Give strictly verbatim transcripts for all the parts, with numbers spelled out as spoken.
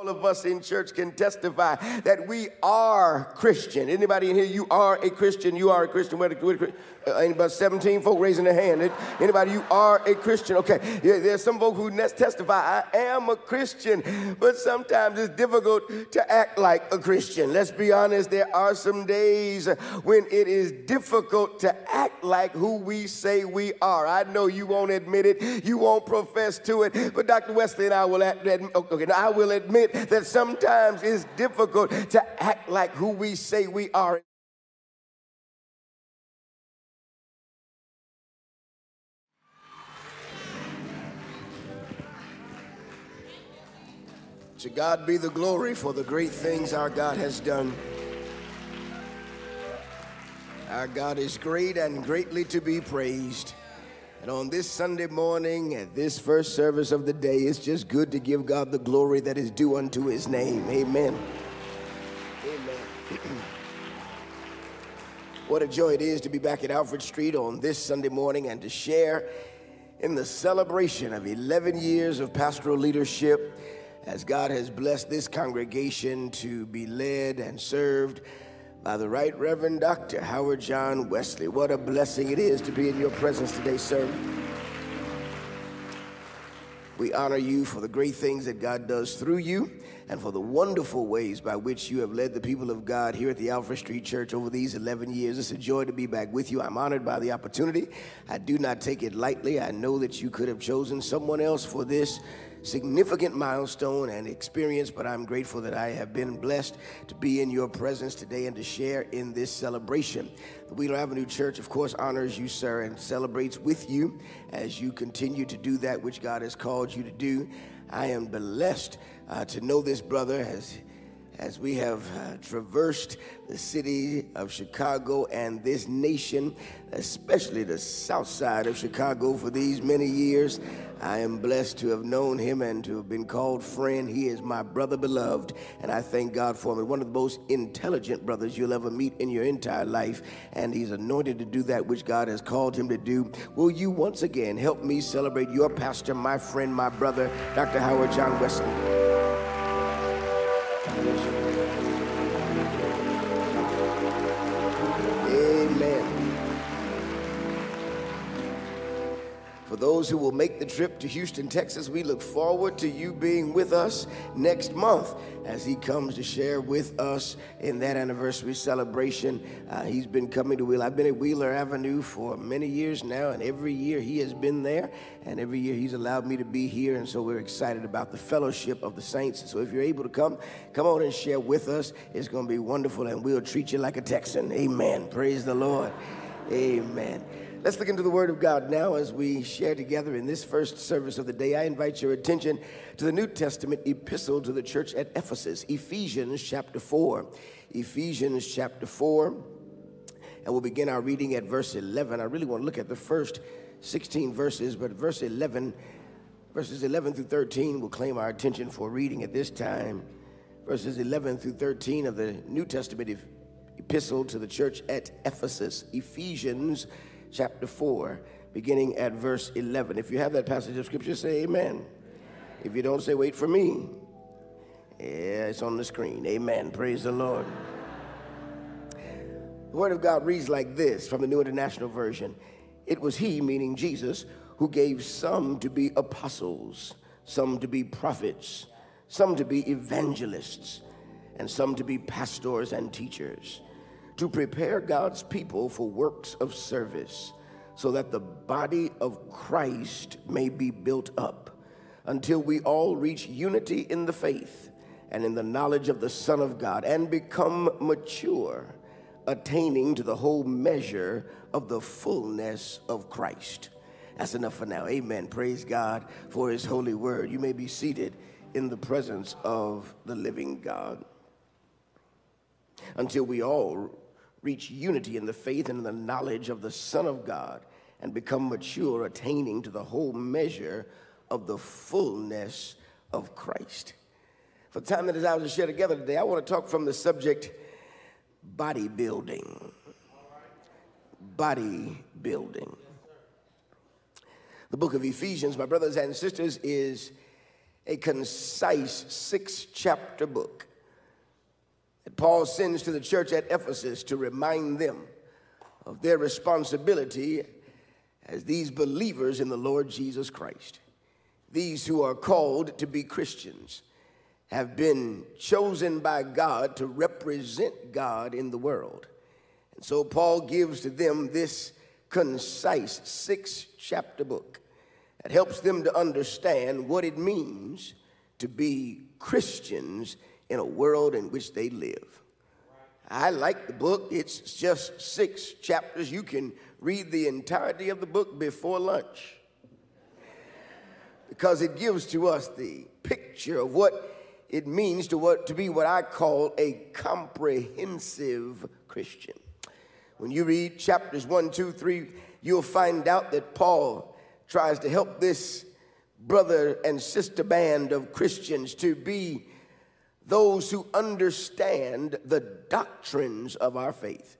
All of us in church can testify that we are Christian. Anybody in here, you are a Christian. You are a Christian. We're the, we're the, uh, about seventeen folk raising their hand. Anybody, you are a Christian. Okay, there's some folk who testify, I am a Christian, but sometimes it's difficult to act like a Christian. Let's be honest, there are some days when it is difficult to act like who we say we are. I know you won't admit it. You won't profess to it, but Doctor Wesley and I will, ad okay, I will admit that sometimes it's difficult to act like who we say we are. To God be the glory for the great things our God has done. Our God is great and greatly to be praised. And on this Sunday morning, at this first service of the day, it's just good to give God the glory that is due unto his name. Amen. Amen. What a joy it is to be back at Alfred Street on this Sunday morning and to share in the celebration of eleven years of pastoral leadership as God has blessed this congregation to be led and served by the Right Reverend Doctor Howard John Wesley. What a blessing it is to be in your presence today, sir. We honor you for the great things that God does through you and for the wonderful ways by which you have led the people of God here at the Alfred Street Church over these eleven years. It's a joy to be back with you. I'm honored by the opportunity. I do not take it lightly. I know that you could have chosen someone else for this significant milestone and experience, but I'm grateful that I have been blessed to be in your presence today and to share in this celebration. The Wheeler Avenue Church, of course, honors you, sir, and celebrates with you as you continue to do that which God has called you to do. I am blessed uh, to know this brother as as we have uh, traversed the city of Chicago and this nation, especially the south side of Chicago, for these many years. I am blessed to have known him and to have been called friend. He is my brother beloved, and I thank God for him. One of the most intelligent brothers you'll ever meet in your entire life, and he's anointed to do that which God has called him to do. Will you once again help me celebrate your pastor, my friend, my brother, Doctor Howard John Wesley? For those who will make the trip to Houston, Texas, we look forward to you being with us next month as he comes to share with us in that anniversary celebration. Uh, he's been coming to Wheeler. I've been at Wheeler Avenue for many years now, and every year he has been there, and every year he's allowed me to be here, and so we're excited about the fellowship of the saints. So if you're able to come, come on and share with us. It's going to be wonderful, and we'll treat you like a Texan. Amen. Praise the Lord. Amen. Let's look into the Word of God now as we share together in this first service of the day. I invite your attention to the New Testament epistle to the church at Ephesus, Ephesians chapter four. Ephesians chapter four, and we'll begin our reading at verse eleven. I really want to look at the first sixteen verses, but verse eleven, verses eleven through thirteen will claim our attention for reading at this time. Verses eleven through thirteen of the New Testament epistle to the church at Ephesus, Ephesians chapter four, beginning at verse eleven. If you have that passage of Scripture, say amen. Amen. If you don't, say, wait for me. Yeah, it's on the screen. Amen. Praise the Lord. The Word of God reads like this from the New International Version. It was he, meaning Jesus, who gave some to be apostles, some to be prophets, some to be evangelists, and some to be pastors and teachers, to prepare God's people for works of service, so that the body of Christ may be built up until we all reach unity in the faith and in the knowledge of the Son of God and become mature, attaining to the whole measure of the fullness of Christ. That's enough for now. Amen. Praise God for his holy word. You may be seated in the presence of the living God. Until we all reach unity in the faith and in the knowledge of the Son of God and become mature, attaining to the whole measure of the fullness of Christ. For the time that is ours to share together today, I want to talk from the subject, bodybuilding. Bodybuilding. The book of Ephesians, my brothers and sisters, is a concise six-chapter book that Paul sends to the church at Ephesus to remind them of their responsibility as these believers in the Lord Jesus Christ. These who are called to be Christians have been chosen by God to represent God in the world. And so Paul gives to them this concise six-chapter book that helps them to understand what it means to be Christians in a world in which they live. I like the book. It's just six chapters. You can read the entirety of the book before lunch, because it gives to us the picture of what it means to, what, to be what I call a comprehensive Christian. When you read chapters one, two, three, you'll find out that Paul tries to help this brother and sister band of Christians to be those who understand the doctrines of our faith.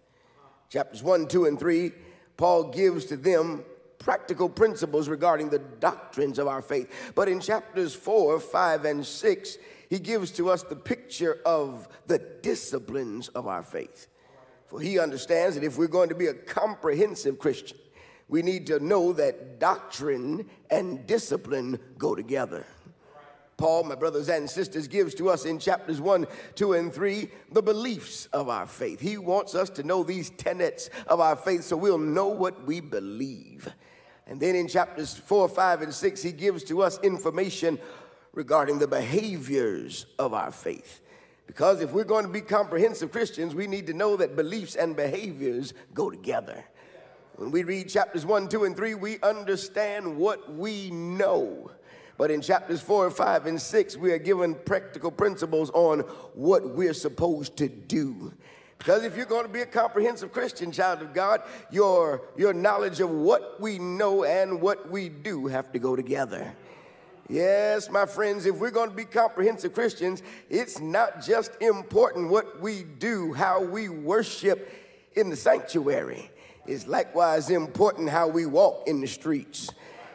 Chapters one, two, and three, Paul gives to them practical principles regarding the doctrines of our faith. But in chapters four, five, and six, he gives to us the picture of the disciplines of our faith. For he understands that if we're going to be a comprehensive Christian, we need to know that doctrine and discipline go together. Paul, my brothers and sisters, gives to us in chapters one, two, and three, the beliefs of our faith. He wants us to know these tenets of our faith so we'll know what we believe. And then in chapters four, five, and six, he gives to us information regarding the behaviors of our faith. Because if we're going to be comprehensive Christians, we need to know that beliefs and behaviors go together. When we read chapters one, two, and three, we understand what we know. But in chapters four, five, and six, we are given practical principles on what we're supposed to do. Because if you're going to be a comprehensive Christian, child of God, your, your knowledge of what we know and what we do have to go together. Yes, my friends, if we're going to be comprehensive Christians, it's not just important what we do, how we worship in the sanctuary. It's likewise important how we walk in the streets.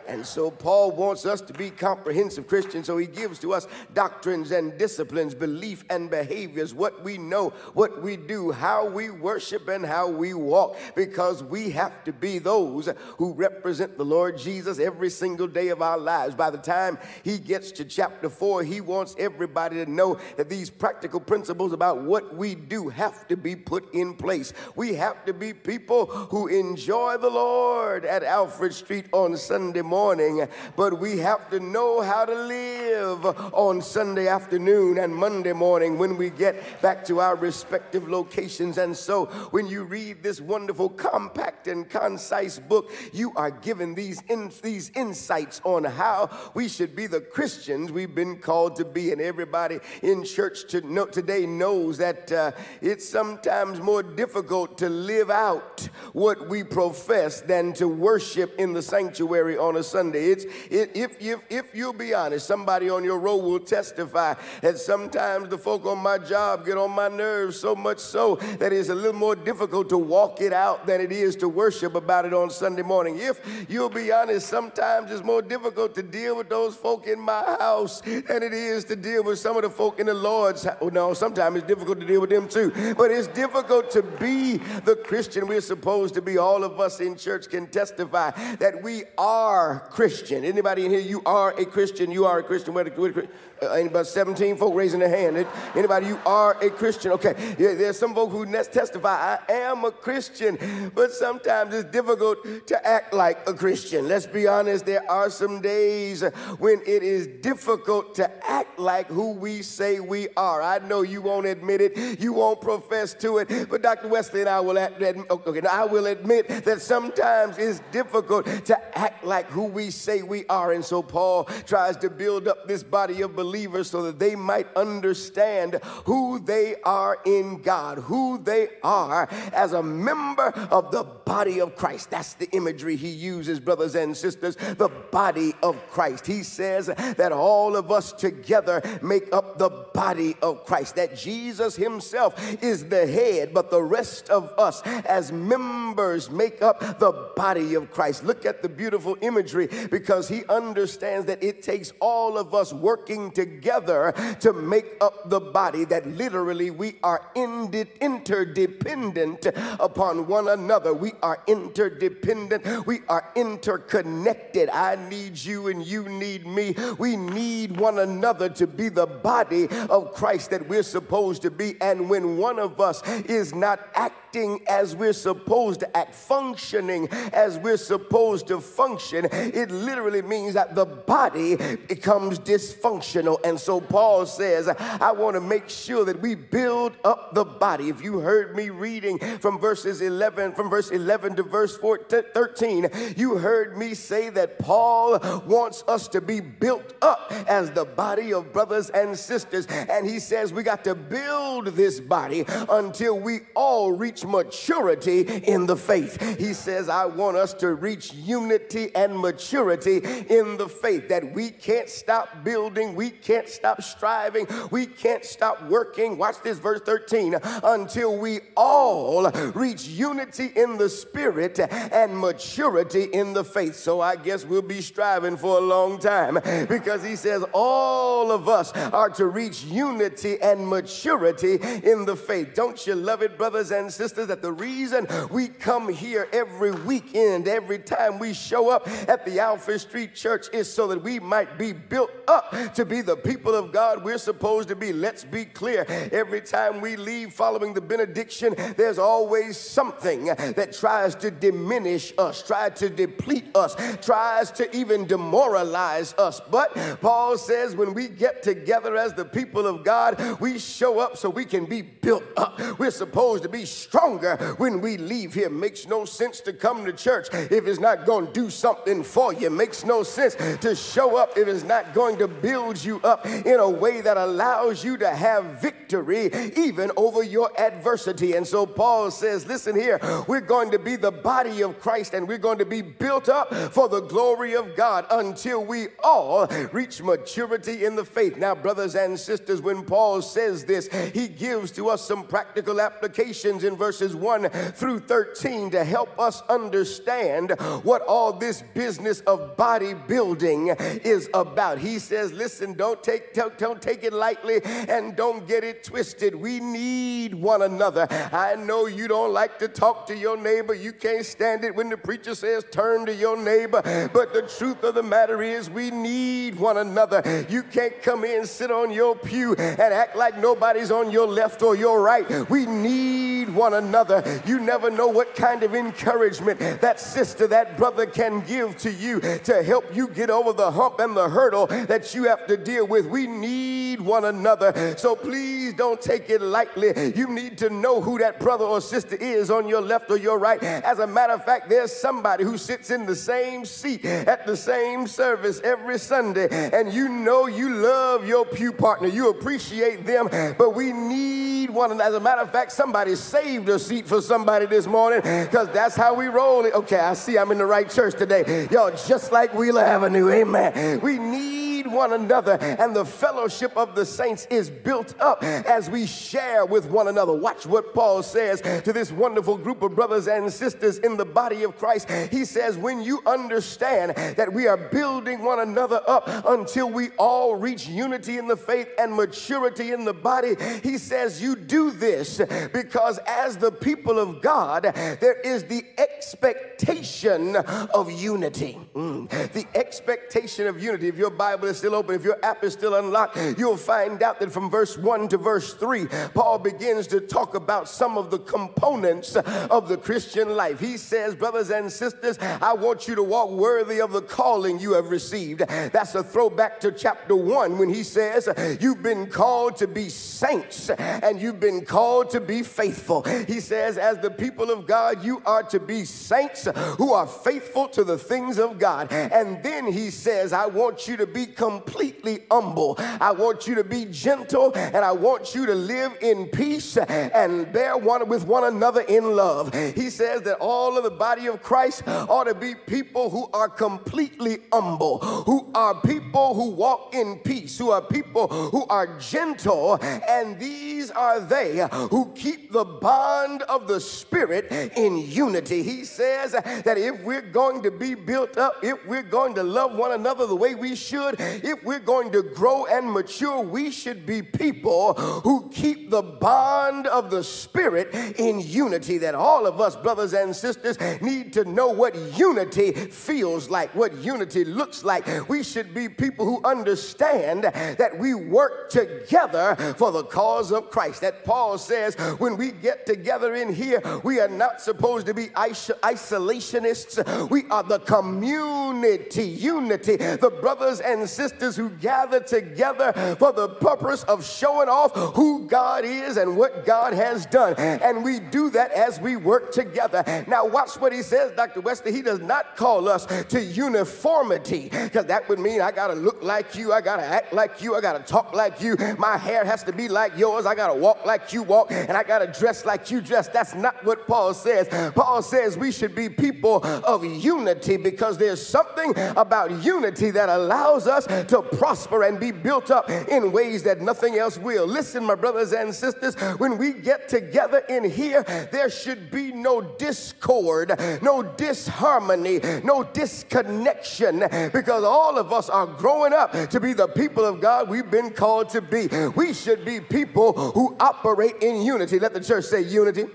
And so Paul wants us to be comprehensive Christians, so he gives to us doctrines and disciplines, belief and behaviors, what we know, what we do, how we worship, and how we walk, because we have to be those who represent the Lord Jesus every single day of our lives. By the time he gets to chapter four, he wants everybody to know that these practical principles about what we do have to be put in place. We have to be people who enjoy the Lord at Alfred Street on Sunday morning. morning, but we have to know how to live on Sunday afternoon and Monday morning when we get back to our respective locations. And so when you read this wonderful, compact, and concise book, you are given these, in, these insights on how we should be the Christians we've been called to be. And everybody in church to know, today knows that uh, it's sometimes more difficult to live out what we profess than to worship in the sanctuary on a Sunday. It's, it, if, if, if you'll be honest, somebody on your row will testify that sometimes the folk on my job get on my nerves so much so that it's a little more difficult to walk it out than it is to worship about it on Sunday morning. If you'll be honest, sometimes it's more difficult to deal with those folk in my house than it is to deal with some of the folk in the Lord's house. No, sometimes it's difficult to deal with them too. But it's difficult to be the Christian we're supposed to be. All of us in church can testify that we are Christian. Anybody in here, you are a Christian, you are a Christian. Where the, uh, about seventeen folk raising their hand. Anybody, you are a Christian. Okay, yeah, there's some folk who testify, I am a Christian, but sometimes it's difficult to act like a Christian. Let's be honest, there are some days when it is difficult to act like who we say we are. I know you won't admit it, you won't profess to it, but Doctor Wesley and I will, admit, okay, I will admit that sometimes it's difficult to act like who we say we are. And so Paul tries to build up this body of believers so that they might understand who they are in God, who they are as a member of the body of Christ. That's the imagery he uses, brothers and sisters, the body of Christ. He says that all of us together make up the body of Christ, that Jesus himself is the head, but the rest of us as members make up the body of Christ. Look at the beautiful imagery ministry, because he understands that it takes all of us working together to make up the body, that literally we are interdependent upon one another. We are interdependent. We are interconnected. I need you and you need me. We need one another to be the body of Christ that we're supposed to be. And when one of us is not acting as we're supposed to act, functioning as we're supposed to function, it literally means that the body becomes dysfunctional. And so Paul says, I want to make sure that we build up the body. If you heard me reading from verses eleven, from verse eleven to verse thirteen, you heard me say that Paul wants us to be built up as the body of brothers and sisters. And he says we got to build this body until we all reach maturity in the faith. He says, I want us to reach unity and maturity in the faith, that we can't stop building, we can't stop striving, we can't stop working. Watch this, verse thirteen, until we all reach unity in the spirit and maturity in the faith. So I guess we'll be striving for a long time, because he says all of us are to reach unity and maturity in the faith. Don't you love it, brothers and sisters, that the reason we come here every weekend, every time we show up at the Alfred Street Church, is so that we might be built up to be the people of God we're supposed to be. Let's be clear. Every time we leave following the benediction, there's always something that tries to diminish us, tries to deplete us, tries to even demoralize us. But Paul says when we get together as the people of God, we show up so we can be built up. We're supposed to be stronger when we leave here. Makes no sense to come to church if it's not going to do something for you. Makes no sense to show up if it's not going to build you up in a way that allows you to have victory even over your adversity. And so Paul says, listen here, we're going to be the body of Christ, and we're going to be built up for the glory of God until we all reach maturity in the faith. Now, brothers and sisters, when Paul says this, he gives to us some practical applications in verses one through thirteen to help us understand what all this business of bodybuilding is about. He says, listen, don't take, don't, don't take it lightly and don't get it twisted. We need one another. I know you don't like to talk to your neighbor. You can't stand it when the preacher says turn to your neighbor. But the truth of the matter is we need one another. You can't come in, sit on your pew, and act like nobody's on your left or your right. We need one another. You never know what kind of encouragement that sister, that brother can give to you to help you get over the hump and the hurdle that you have to deal with. We need one another. So please don't take it lightly. You need to know who that brother or sister is on your left or your right. As a matter of fact, there's somebody who sits in the same seat at the same service every Sunday, and you know you love your pew partner, you appreciate them, but we need one another. As a matter of fact, somebody saved a seat for somebody this morning, because that's how we roll it. Okay, I see I'm in the right church today. Y'all just like Wheeler Avenue, amen. We need one another, and the fellowship of the saints is built up as we share with one another. Watch what Paul says to this wonderful group of brothers and sisters in the body of Christ. He says, when you understand that we are building one another up until we all reach unity in the faith and maturity in the body, he says, you do this because as the people of God, there is the expectation of unity. Mm. The expectation of unity. If your Bible is still open, if your app is still unlocked, you'll find out that from verse one to verse three, Paul begins to talk about some of the components of the Christian life. He says, brothers and sisters, I want you to walk worthy of the calling you have received. That's a throwback to chapter one when he says, you've been called to be saints and you've been called to be faithful. He says, as the people of God, you are to be saints who are faithful to the things of God. And then he says, I want you to be committed completely humble. I want you to be gentle, and I want you to live in peace and bear one with one another in love. He says that all of the body of Christ ought to be people who are completely humble, who are people who walk in peace, who are people who are gentle, and these are they who keep the bond of the Spirit in unity. He says that if we're going to be built up, if we're going to love one another the way we should, if we're going to grow and mature, we should be people who keep the bond of the Spirit in unity. That all of us, brothers and sisters, need to know what unity feels like, what unity looks like. We should be people who understand that we work together for the cause of Christ. That Paul says when we get together in here, we are not supposed to be isolationists. We are the community, unity, the brothers and sisters who gather together for the purpose of showing off who God is and what God has done. And we do that as we work together. Now watch what he says, Doctor Wesley. He does not call us to uniformity, because that would mean I got to look like you, I got to act like you, I got to talk like you, my hair has to be like yours, I got to walk like you walk, and I got to dress like you dress. That's not what Paul says. Paul says we should be people of unity, because there's something about unity that allows us to prosper and be built up in ways that nothing else will. Listen, my brothers and sisters, when we get together in here, there should be no discord, no disharmony, no disconnection, because all of us are growing up to be the people of God we've been called to be. We should be people who operate in unity. Let the church say unity.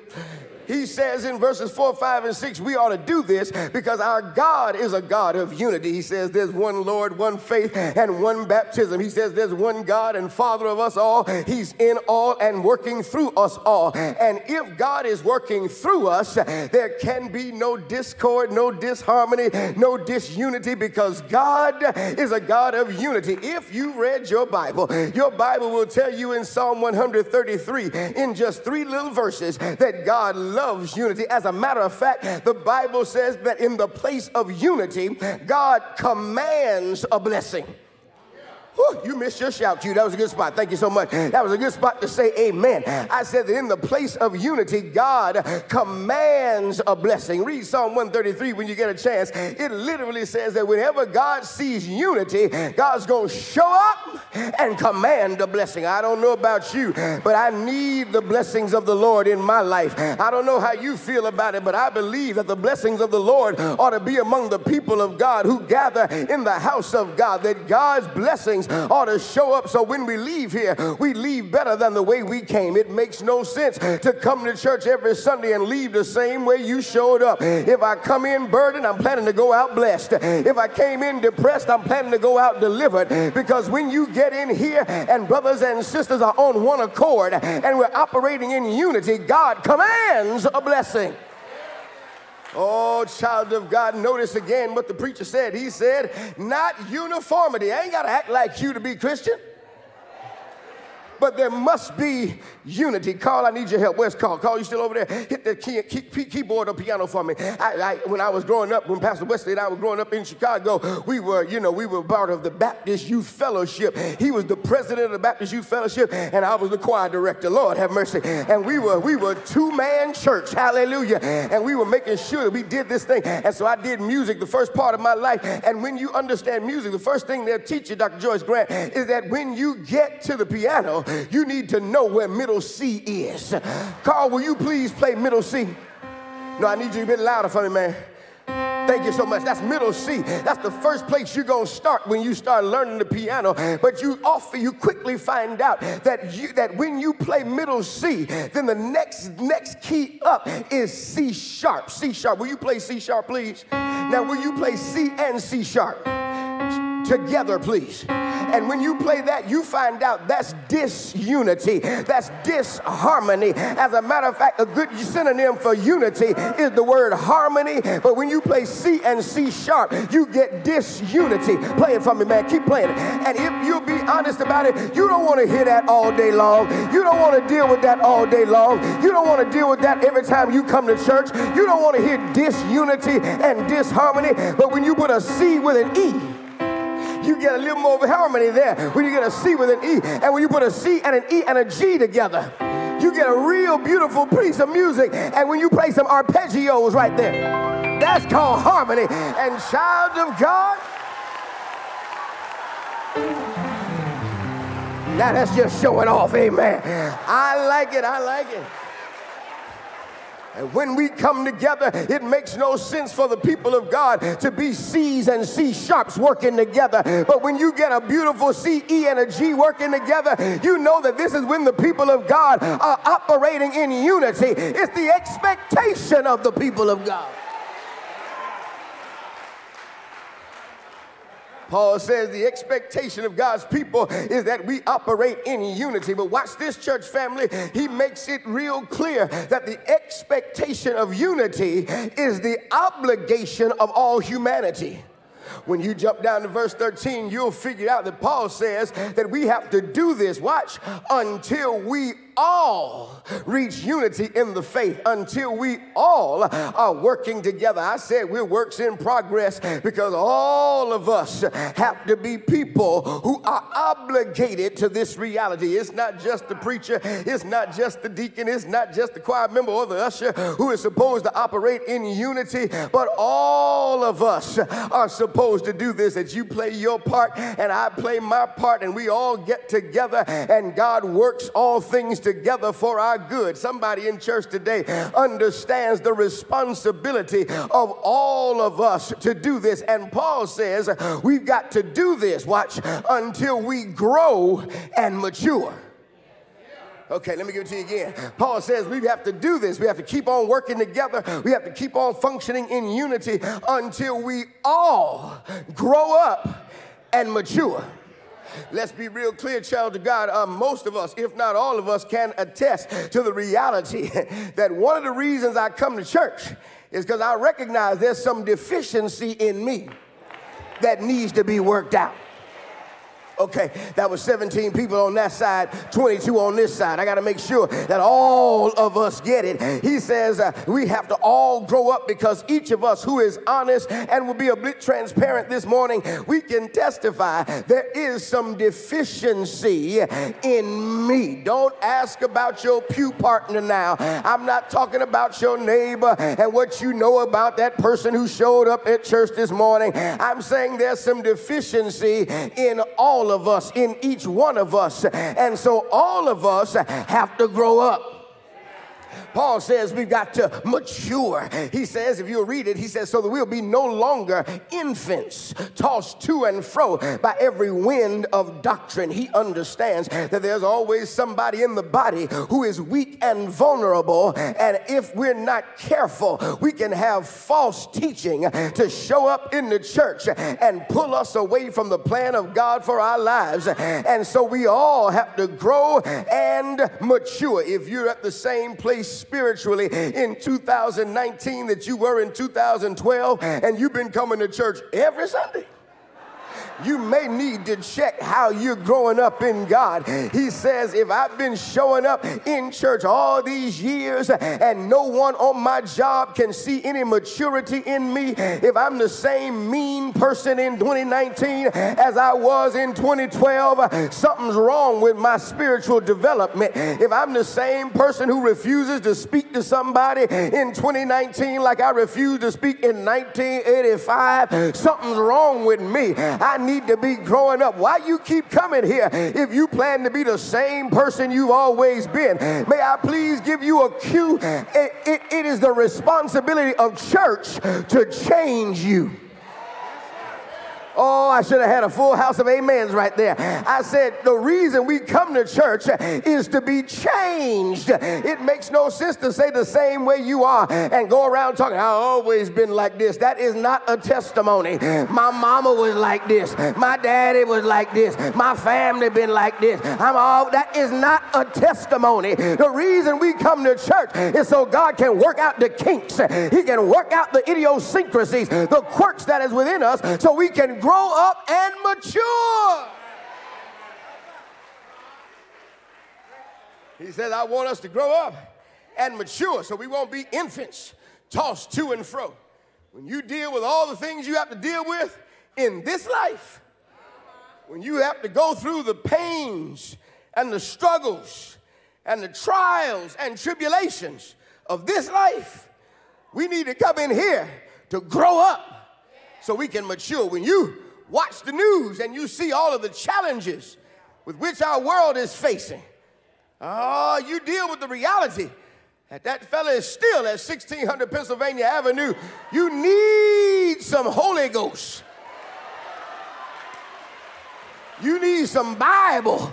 He says in verses four, five, and six, we ought to do this because our God is a God of unity. He says there's one Lord, one faith, and one baptism. He says there's one God and Father of us all. He's in all and working through us all. And if God is working through us, there can be no discord, no disharmony, no disunity, because God is a God of unity. If you read your Bible, your Bible will tell you in Psalm one thirty-three, in just three little verses, that God loves loves unity. As a matter of fact, the Bible says that in the place of unity, God commands a blessing. Whew, you missed your shout, you. That was a good spot. Thank you so much. That was a good spot to say amen. I said that in the place of unity, God commands a blessing. Read Psalm one thirty-three when you get a chance. It literally says that whenever God sees unity, God's going to show up and command a blessing. I don't know about you, but I need the blessings of the Lord in my life. I don't know how you feel about it, but I believe that the blessings of the Lord ought to be among the people of God who gather in the house of God, that God's blessings ought to show up, so when we leave here, we leave better than the way we came. It makes no sense to come to church every Sunday and leave the same way you showed up. If I come in burdened, I'm planning to go out blessed. If I came in depressed, I'm planning to go out delivered. Because when you get in here and brothers and sisters are on one accord and we're operating in unity, God commands a blessing. Oh, child of God, notice again what the preacher said. He said, not uniformity. I ain't got to act like you to be Christian. But there must be unity. Carl, I need your help. Where's Carl? Carl, you still over there? Hit the key, key, keyboard or piano for me. I, I, when I was growing up, when Pastor Wesley and I were growing up in Chicago, we were, you know, we were part of the Baptist Youth Fellowship. He was the president of the Baptist Youth Fellowship, and I was the choir director. Lord have mercy. And we were, we were a two-man church. Hallelujah. And we were making sure that we did this thing. And so I did music the first part of my life. And when you understand music, the first thing they'll teach you, Doctor Joyce Grant, is that when you get to the piano, you need to know where middle C is. Carl, will you please play middle C? No, I need you a bit louder for me, man. Thank you so much. That's middle C. That's the first place you're going to start when you start learning the piano. But you often, you quickly find out that you, that when you play middle C, then the next next key up is C sharp. C sharp. Will you play C sharp, please? Now, will you play C and C sharp together, please? And when you play that, you find out that's disunity, that's disharmony. As a matter of fact, a good synonym for unity is the word harmony. But when you play C and C sharp, you get disunity. Play it for me, man. Keep playing it. And if you'll be honest about it, you don't want to hear that all day long. You don't want to deal with that all day long. You don't want to deal with that every time you come to church. You don't want to hear disunity and disharmony. But when you put a C with an E, you get a little more of harmony there. When you get a C with an E, and when you put a C and an E and a G together, you get a real beautiful piece of music. And when you play some arpeggios right there, that's called harmony. And child of God, now that's just showing off, amen. I like it, I like it. And when we come together, it makes no sense for the people of God to be C's and C sharps working together. But when you get a beautiful C, E, and a G working together, you know that this is when the people of God are operating in unity. It's the expectation of the people of God. Paul says the expectation of God's people is that we operate in unity. But watch this, church family. He makes it real clear that the expectation of unity is the obligation of all humanity. When you jump down to verse thirteen, you'll figure out that Paul says that we have to do this, watch, until we all reach unity in the faith, until we all are working together. I said we're works in progress because all of us have to be people who are obligated to this reality. It's not just the preacher, it's not just the deacon, it's not just the choir member or the usher who is supposed to operate in unity, but all of us are supposed to do this, that you play your part and I play my part and we all get together and God works all things together. together for our good. Somebody in church today understands the responsibility of all of us to do this. And Paul says we've got to do this, watch, until we grow and mature. Okay, let me give it to you again. Paul says we have to do this. We have to keep on working together. We have to keep on functioning in unity until we all grow up and mature. Let's be real clear, child of God. Uh, most of us, if not all of us, can attest to the reality that one of the reasons I come to church is because I recognize there's some deficiency in me that needs to be worked out. Okay, that was seventeen people on that side, twenty-two on this side. I got to make sure that all of us get it. He says uh, we have to all grow up because each of us who is honest and will be a bit transparent this morning, we can testify there is some deficiency in me. Don't ask about your pew partner now. I'm not talking about your neighbor and what you know about that person who showed up at church this morning. I'm saying there's some deficiency in all of us, in each one of us, and so all of us have to grow up. Paul says we've got to mature. He says, if you'll read it, he says, so that we'll be no longer infants tossed to and fro by every wind of doctrine. He understands that there's always somebody in the body who is weak and vulnerable, and if we're not careful, we can have false teaching to show up in the church and pull us away from the plan of God for our lives. And so we all have to grow and mature. If you're at the same place spiritually in two thousand nineteen that you were in two thousand twelve, and you've been coming to church every Sunday, you may need to check how you're growing up in God. He says, if I've been showing up in church all these years and no one on my job can see any maturity in me, if I'm the same mean person in twenty nineteen as I was in twenty twelve, something's wrong with my spiritual development. If I'm the same person who refuses to speak to somebody in twenty nineteen like I refused to speak in nineteen eighty-five, something's wrong with me. I need need to be growing up. Why you keep coming here if you plan to be the same person you've always been? May I please give you a cue? It, it, it is the responsibility of church to change you. Oh, I should have had a full house of amens right there. I said the reason we come to church is to be changed. It makes no sense to say the same way you are and go around talking, I've always been like this. That is not a testimony. My mama was like this. My daddy was like this. My family been like this. I'm all, that is not a testimony. The reason we come to church is so God can work out the kinks. He can work out the idiosyncrasies, the quirks that is within us, so we can grow up and mature. He says, I want us to grow up and mature so we won't be infants tossed to and fro. When you deal with all the things you have to deal with in this life, when you have to go through the pains and the struggles and the trials and tribulations of this life, we need to come in here to grow up so we can mature. When you watch the news and you see all of the challenges with which our world is facing, oh, you deal with the reality that that fella is still at sixteen hundred Pennsylvania Avenue. You need some Holy Ghost. You need some Bible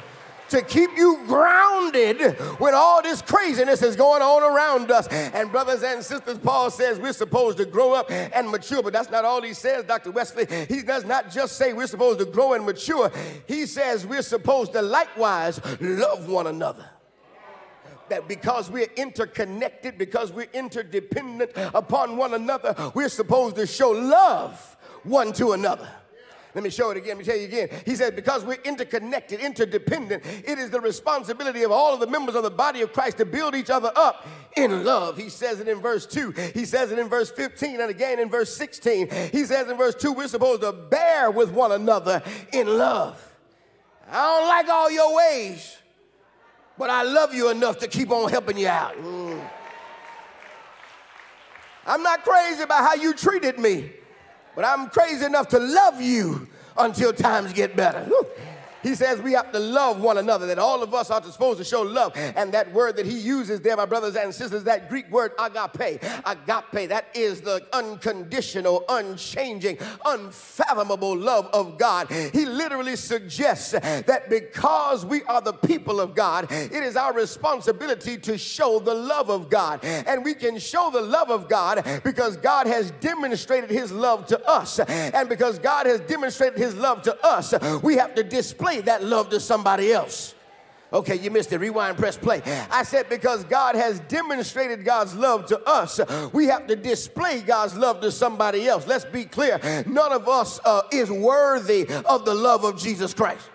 to keep you grounded when all this craziness is going on around us. And brothers and sisters, Paul says we're supposed to grow up and mature, but that's not all he says, Doctor Wesley. He does not just say we're supposed to grow and mature. He says we're supposed to likewise love one another. That because we're interconnected, because we're interdependent upon one another, we're supposed to show love one to another. Let me show it again. Let me tell you again. He said, because we're interconnected, interdependent, it is the responsibility of all of the members of the body of Christ to build each other up in love. He says it in verse two. He says it in verse fifteen, and again in verse sixteen. He says in verse two, we're supposed to bear with one another in love. I don't like all your ways, but I love you enough to keep on helping you out. Mm. I'm not crazy about how you treated me, but I'm crazy enough to love you until times get better. Woo. He says we have to love one another, that all of us are supposed to show love. And that word that he uses there, my brothers and sisters, that Greek word agape, agape, that is the unconditional, unchanging, unfathomable love of God. He literally suggests that because we are the people of God, it is our responsibility to show the love of God. And we can show the love of God because God has demonstrated his love to us. And because God has demonstrated his love to us, we have to display that love to somebody else. Okay, you missed it. Rewind, press play. I said because God has demonstrated God's love to us, we have to display God's love to somebody else. Let's be clear. None of us uh, is worthy of the love of Jesus Christ.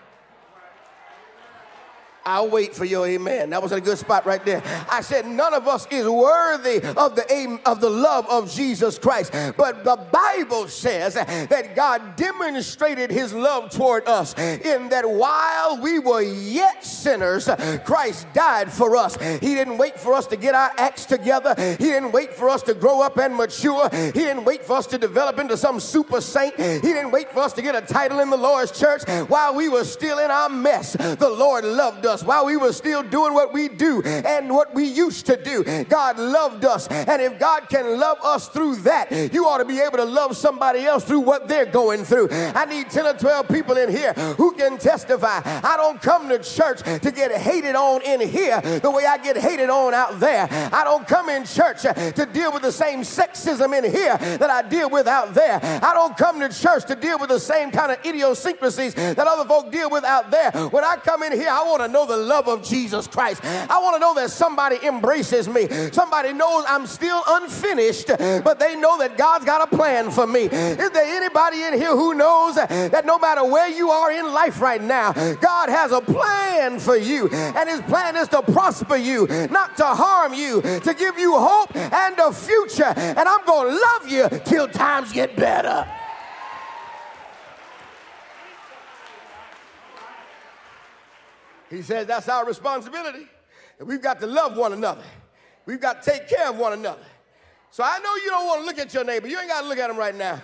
I'll wait for your amen. That was a good spot right there. I said none of us is worthy of the, of the love of Jesus Christ. But the Bible says that God demonstrated his love toward us in that while we were yet sinners, Christ died for us. He didn't wait for us to get our acts together. He didn't wait for us to grow up and mature. He didn't wait for us to develop into some super saint. He didn't wait for us to get a title in the Lord's church. While we were still in our mess, the Lord loved us. While we were still doing what we do and what we used to do, God loved us. And if God can love us through that, you ought to be able to love somebody else through what they're going through. I need ten or twelve people in here who can testify. I don't come to church to get hated on in here the way I get hated on out there. I don't come in church to deal with the same sexism in here that I deal with out there. I don't come to church to deal with the same kind of idiosyncrasies that other folk deal with out there. When I come in here, I want to know the love of Jesus Christ. I want to know that somebody embraces me. Somebody knows I'm still unfinished, but they know that God's got a plan for me. Is there anybody in here who knows that no matter where you are in life right now, God has a plan for you, and his plan is to prosper you, not to harm you, to give you hope and a future, and I'm going to love you till times get better. He says that's our responsibility. And we've got to love one another. We've got to take care of one another. So I know you don't want to look at your neighbor. You ain't got to look at him right now.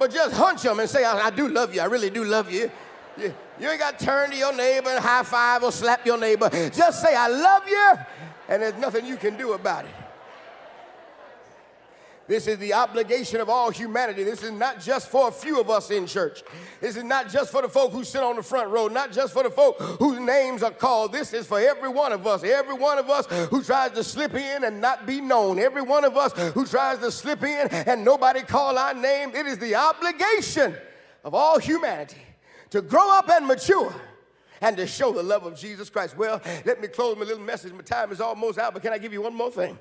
But just hunch him and say, I, I do love you. I really do love you. You, you ain't got to turn to your neighbor and high five or slap your neighbor. Just say, I love you, and there's nothing you can do about it. This is the obligation of all humanity. This is not just for a few of us in church. This is not just for the folk who sit on the front row, not just for the folk whose names are called. This is for every one of us, every one of us who tries to slip in and not be known, every one of us who tries to slip in and nobody call our name. It is the obligation of all humanity to grow up and mature and to show the love of Jesus Christ. Well, let me close my little message. My time is almost out, but can I give you one more thing?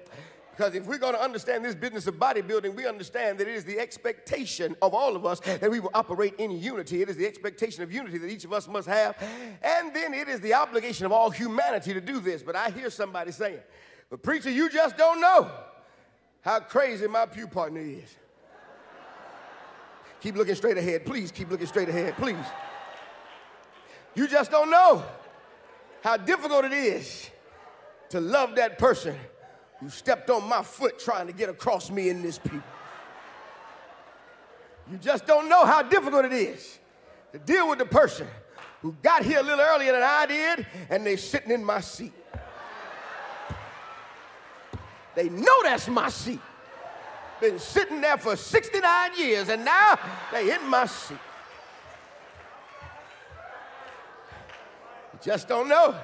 Because if we're going to understand this business of bodybuilding, we understand that it is the expectation of all of us that we will operate in unity. It is the expectation of unity that each of us must have. And then it is the obligation of all humanity to do this. But I hear somebody saying, but preacher, you just don't know how crazy my pew partner is. Keep looking straight ahead. Please keep looking straight ahead. Please. You just don't know how difficult it is to love that person who stepped on my foot trying to get across me and this people. You just don't know how difficult it is to deal with the person who got here a little earlier than I did, and they're sitting in my seat. They know that's my seat. Been sitting there for sixty-nine years, and now they in my seat. You just don't know.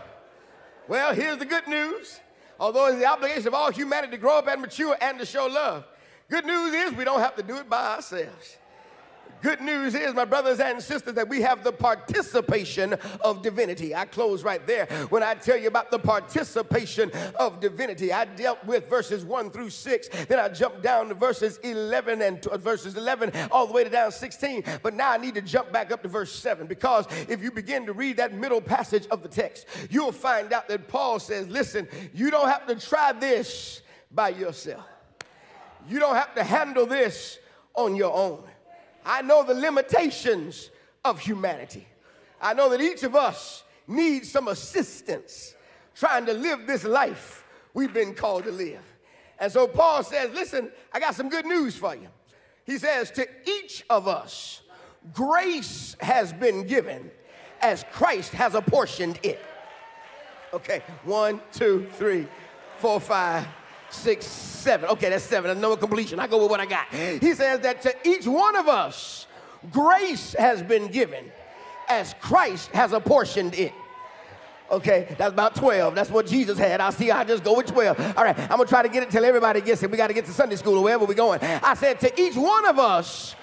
Well, here's the good news. Although it's the obligation of all humanity to grow up and mature and to show love, good news is we don't have to do it by ourselves. Good news is, my brothers and sisters, that we have the participation of divinity. I close right there when I tell you about the participation of divinity. I dealt with verses one through six. Then I jumped down to verses eleven and uh, verses eleven all the way to down sixteen. But now I need to jump back up to verse seven, because if you begin to read that middle passage of the text, you'll find out that Paul says, listen, you don't have to try this by yourself. You don't have to handle this on your own. I know the limitations of humanity. I know that each of us needs some assistance trying to live this life we've been called to live. And so Paul says, listen, I got some good news for you. He says, to each of us, grace has been given as Christ has apportioned it. Okay, one, two, three, four, five, six, seven. Okay, that's seven. Another completion. I go with what I got. He says that to each one of us, grace has been given as Christ has apportioned it. Okay, that's about twelve. That's what Jesus had. I see, I just go with twelve. All right, I'm going to try to get it till everybody gets it. We got to get to Sunday school or wherever we're going. I said to each one of us,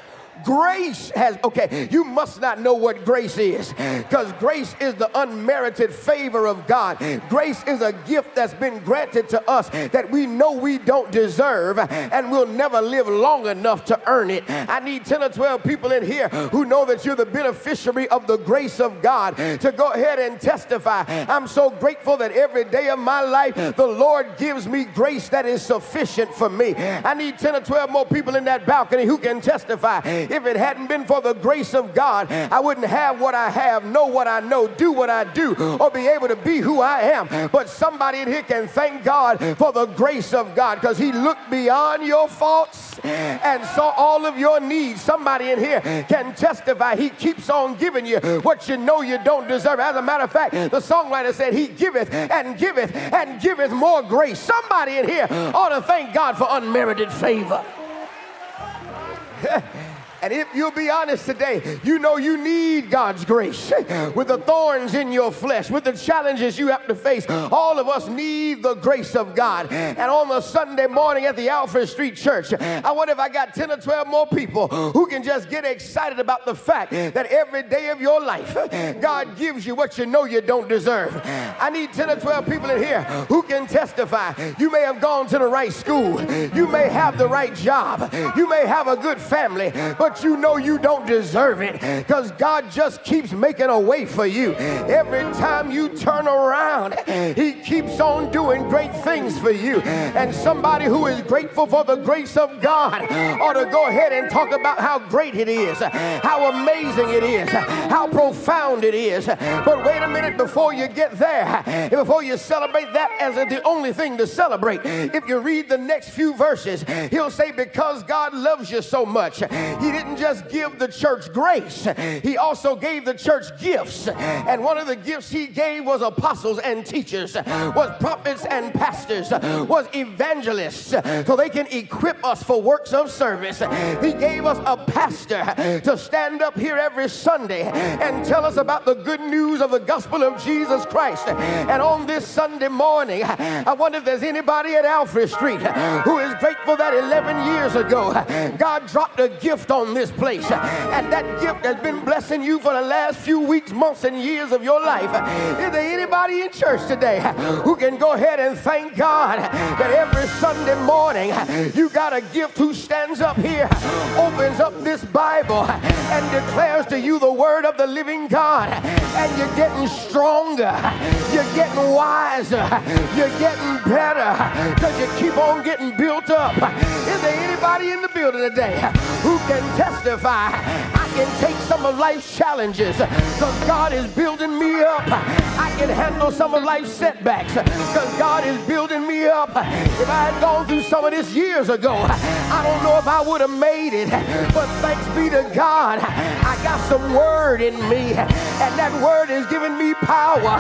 grace has, okay, you must not know what grace is, because grace is the unmerited favor of God. Grace is a gift that's been granted to us that we know we don't deserve, and we'll never live long enough to earn it. I need ten or twelve people in here who know that you're the beneficiary of the grace of God to go ahead and testify. I'm so grateful that every day of my life, the Lord gives me grace that is sufficient for me. I need ten or twelve more people in that balcony who can testify. If it hadn't been for the grace of God, I wouldn't have what I have, know what I know, do what I do, or be able to be who I am. But somebody in here can thank God for the grace of God, because he looked beyond your faults and saw all of your needs. Somebody in here can testify he keeps on giving you what you know you don't deserve. As a matter of fact, the songwriter said he giveth and giveth and giveth more grace. Somebody in here ought to thank God for unmerited favor. And if you'll be honest today, you know you need God's grace. With the thorns in your flesh, with the challenges you have to face, all of us need the grace of God. And on a Sunday morning at the Alfred Street Church, I wonder if I got ten or twelve more people who can just get excited about the fact that every day of your life, God gives you what you know you don't deserve. I need ten or twelve people in here who can testify. You may have gone to the right school. You may have the right job. You may have a good family, but you know you don't deserve it, because God just keeps making a way for you. Every time you turn around, he keeps on doing great things for you. And somebody who is grateful for the grace of God ought to go ahead and talk about how great it is, how amazing it is, how profound it is. But wait a minute, before you get there, before you celebrate that as the only thing to celebrate, if you read the next few verses, he'll say, because God loves you so much, he didn't didn't just give the church grace, he also gave the church gifts. And one of the gifts he gave was apostles and teachers, was prophets and pastors, was evangelists, so they can equip us for works of service. He gave us a pastor to stand up here every Sunday and tell us about the good news of the gospel of Jesus Christ. And on this Sunday morning, I wonder if there's anybody at Alfred Street who is grateful that eleven years ago God dropped a gift on this place, and that gift has been blessing you for the last few weeks, months, and years of your life. Is there anybody in church today who can go ahead and thank God that every Sunday morning you got a gift who stands up here, opens up this Bible, and declares to you the word of the living God, and you're getting stronger, you're getting wiser, you're getting better, because you keep on getting built up? Is there anybody in the building today who can testify? I can take some of life's challenges because God is building me up. I can handle some of life's setbacks because God is building me up. If I had gone through some of this years ago, I don't know if I would have made it. But thanks be to God, I got some word in me, and that word is giving me power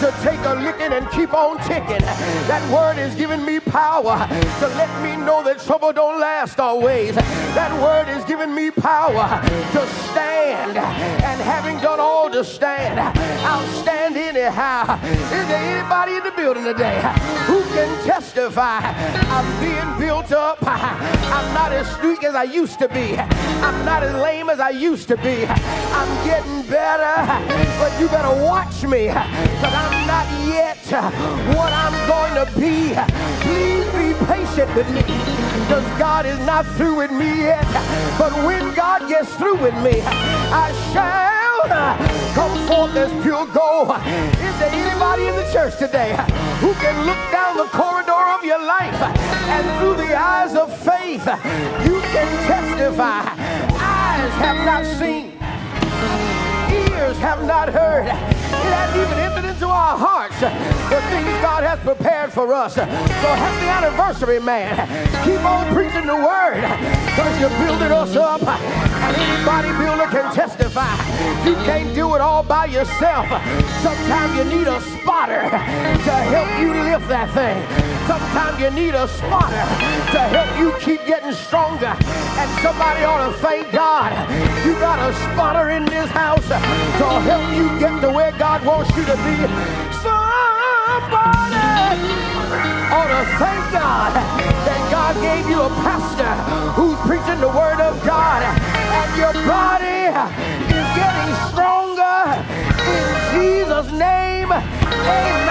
to take a licking and keep on ticking. That word is giving me power to let me know that trouble don't last always. That word is giving me power to stand, and having done all to stand, I'll stand anyhow. Is there anybody in the building today who can testify? I'm being built up. I'm not as weak as I used to be. I'm not as lame as I used to be. I'm getting better, but you better watch me, because I'm not yet what I'm going to be. Please be patient with me, because God is not through with me yet. But when God gets through with me, I shall come forth as pure gold. Is there anybody in the church today who can look down the corridor of your life, and through the eyes of faith, you can testify? Eyes have not seen, ears have not heard, it hasn't even entered into our hearts the things God has prepared for us. So happy anniversary, man. Keep on preaching the word, because you're building us up, and any bodybuilder can testify. You can't do it all by yourself. Sometimes you need a spotter to help you lift that thing. Sometimes you need a spotter to help you keep getting stronger. And somebody ought to thank God you got a spotter in this house to help you get to where God wants you to be. Somebody ought to thank God that God gave you a pastor who's preaching the word of God, and your body is getting stronger in Jesus' name. Amen.